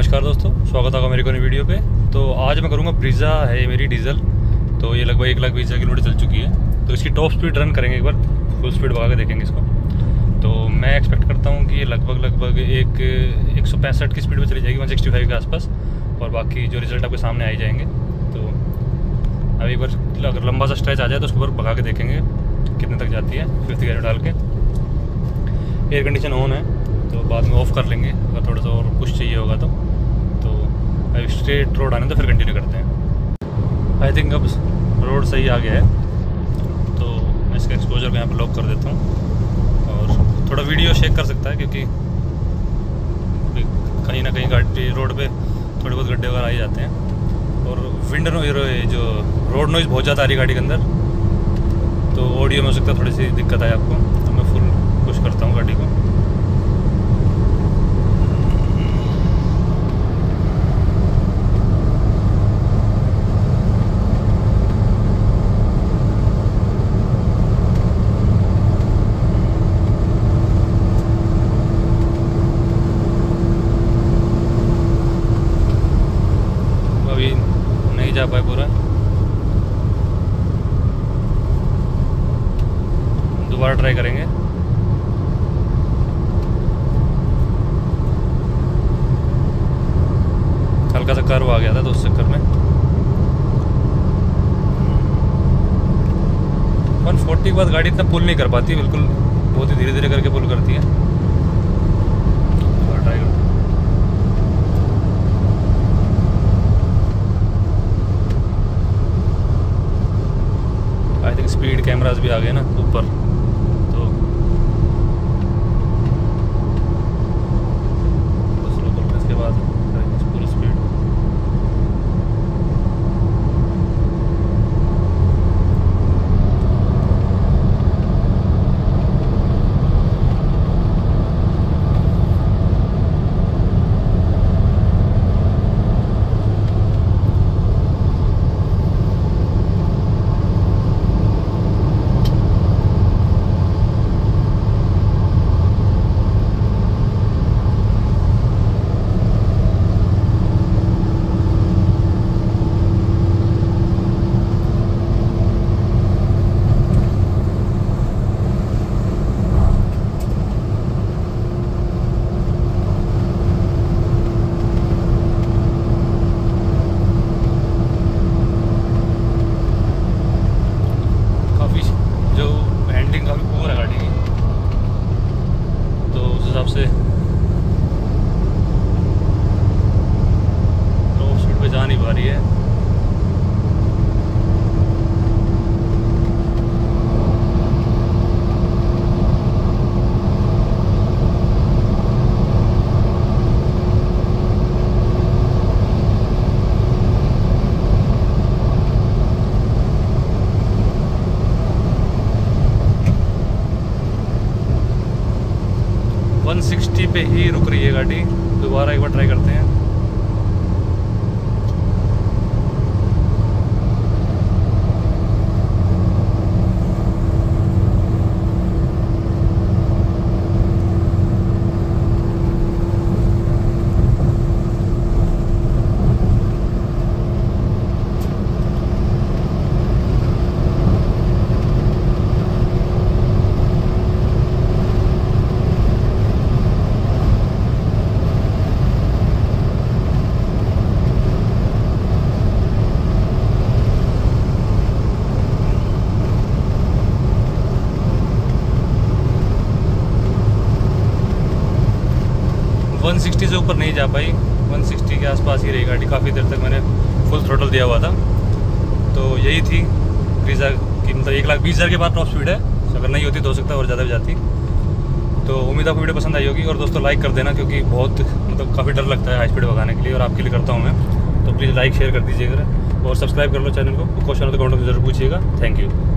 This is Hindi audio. नमस्कार दोस्तों, स्वागत है मेरे को नई वीडियो पे। तो आज मैं करूँगा ब्रीज़ा है मेरी डीजल। तो ये लगभग 1,20,000 किलोमीटर चल चुकी है। तो इसकी टॉप स्पीड रन करेंगे, एक बार फुल स्पीड भगा के देखेंगे इसको। तो मैं एक्सपेक्ट करता हूँ कि ये लगभग 165 की स्पीड में चली जाएगी, 165 के आसपास, और बाकी जो रिजल्ट आपके सामने आ जाएंगे। तो अभी एक बार अगर लंबा सा स्ट्रेच आ जाए तो उसको बार भगा के देखेंगे कितने तक जाती है 5th गियर में डाल के। एयर कंडीशन ऑन है तो बाद में ऑफ़ कर लेंगे अगर थोड़ा सा और कुछ चाहिए होगा तो। अभी स्ट्रेट रोड आने तो फिर कंटिन्यू करते हैं। आई थिंक अब रोड सही आ गया है। तो मैं इसका एक्सपोजर को यहाँ पर लॉक कर देता हूँ और थोड़ा वीडियो शेक कर सकता है, क्योंकि कहीं ना कहीं गाड़ी रोड पे थोड़े बहुत गड्ढे वगैरह आ जाते हैं, और विंड जो रोड नॉइज़ बहुत ज़्यादा आ रही गाड़ी के अंदर, तो ऑडियो में हो सकता है थोड़ी सी दिक्कत आए आपको। तो मैं फुल पुश करता हूँ गाड़ी को। नहीं जा पाए पूरा, दोबारा ट्राई करेंगे। हल्का सा कर्व आ गया था तो उस चक्कर में 140 के बाद गाड़ी इतना पुल नहीं कर पाती, बिल्कुल बहुत ही धीरे धीरे करके पुल करती है। स्पीड कैमरास भी आ गए ना ऊपर, तो स्लो करके इसके बाद फुल स्पीड। पे ही रुक रही है गाड़ी, दोबारा एक बार ट्राई करते हैं। से ऊपर नहीं जा पाई, 160 के आसपास ही रही गाड़ी। काफ़ी देर तक मैंने फुल थ्रोटल दिया हुआ था। तो यही थी ब्रीज़ा की, मतलब 1,20,000 के बाद टॉप स्पीड है। अगर नहीं होती तो हो सकता है और ज़्यादा भी जाती। तो उम्मीद आपको वीडियो पसंद आई होगी, और दोस्तों लाइक कर देना, क्योंकि बहुत मतलब काफ़ी डर लगता है हाई स्पीड भगाने के लिए, और आपके लिए करता हूँ मैं। तो प्लीज़ लाइक शेयर कर दीजिएगा और सब्सक्राइब कर लो चैनल को। क्वेश्चन हो तो कमेंट में जरूर पूछिएगा। Thank you.